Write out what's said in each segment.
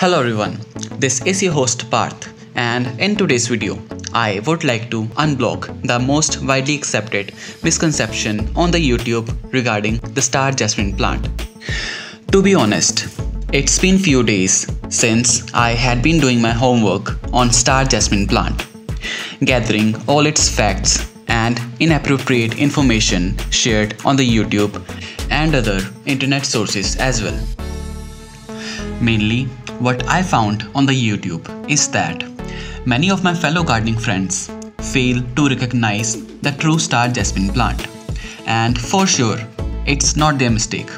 Hello everyone, this is your host Parth, and in today's video, I would like to unblock the most widely accepted misconception on the YouTube regarding the star jasmine plant. To be honest, it's been few days since I had been doing my homework on star jasmine plant, gathering all its facts and inappropriate information shared on the YouTube and other internet sources as well. Mainly, what I found on the YouTube is that many of my fellow gardening friends fail to recognize the true star jasmine plant, and for sure it's not their mistake,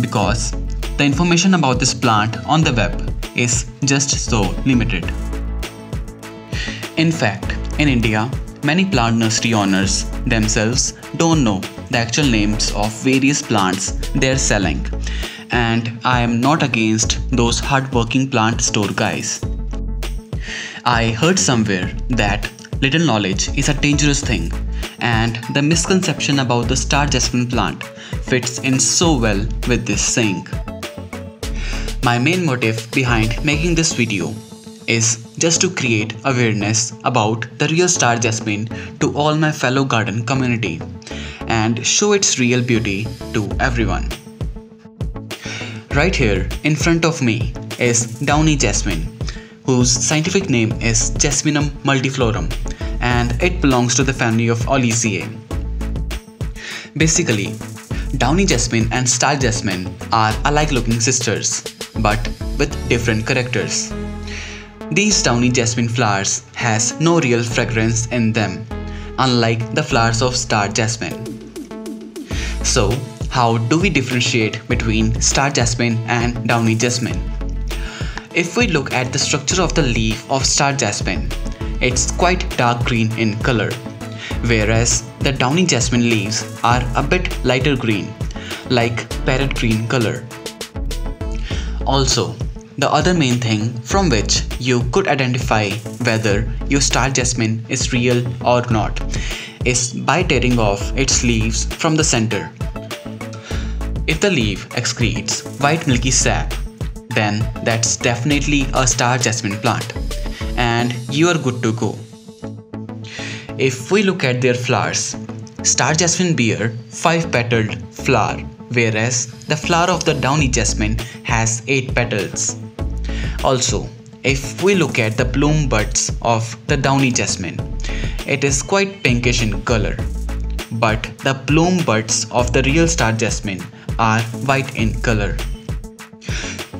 because the information about this plant on the web is just so limited. In fact, in India, many plant nursery owners themselves don't know the actual names of various plants they're selling. And I am not against those hard-working plant store guys. I heard somewhere that little knowledge is a dangerous thing, and the misconception about the star jasmine plant fits in so well with this saying. My main motive behind making this video is just to create awareness about the real star jasmine to all my fellow garden community and show its real beauty to everyone. Right here in front of me is Downy Jasmine, whose scientific name is Jasminum Multiflorum, and it belongs to the family of Oleaceae. Basically, Downy Jasmine and Star Jasmine are alike looking sisters, but with different characters. These Downy Jasmine flowers has no real fragrance in them, unlike the flowers of Star Jasmine. So, how do we differentiate between star jasmine and downy jasmine? If we look at the structure of the leaf of star jasmine, it's quite dark green in color, whereas the downy jasmine leaves are a bit lighter green, like parrot green color. Also, the other main thing from which you could identify whether your star jasmine is real or not is by tearing off its leaves from the center. If the leaf excretes white milky sap, then that's definitely a star jasmine plant, and you are good to go. If we look at their flowers, star jasmine bear 5-petaled flower, whereas the flower of the downy jasmine has 8 petals. Also, if we look at the bloom buds of the downy jasmine, it is quite pinkish in color, but the bloom buds of the real star jasmine are white in color.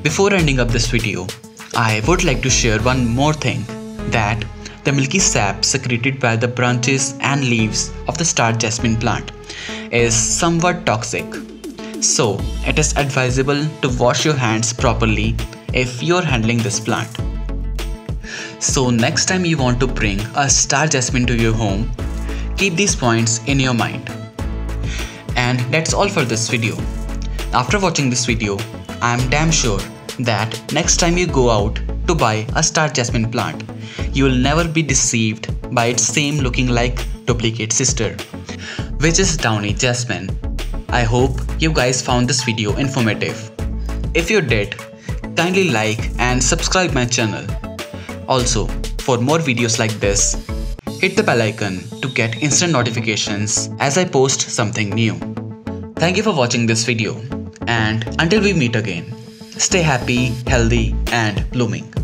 Before ending up this video, I would like to share one more thing, that the milky sap secreted by the branches and leaves of the star jasmine plant is somewhat toxic. So it is advisable to wash your hands properly if you are handling this plant. So next time you want to bring a star jasmine to your home, keep these points in your mind. And that's all for this video. After watching this video, I am damn sure that next time you go out to buy a star jasmine plant, you will never be deceived by its same looking like duplicate sister, which is downy jasmine. I hope you guys found this video informative. If you did, kindly like and subscribe my channel. Also, for more videos like this, hit the bell icon to get instant notifications as I post something new. Thank you for watching this video, and until we meet again, stay happy, healthy, and blooming.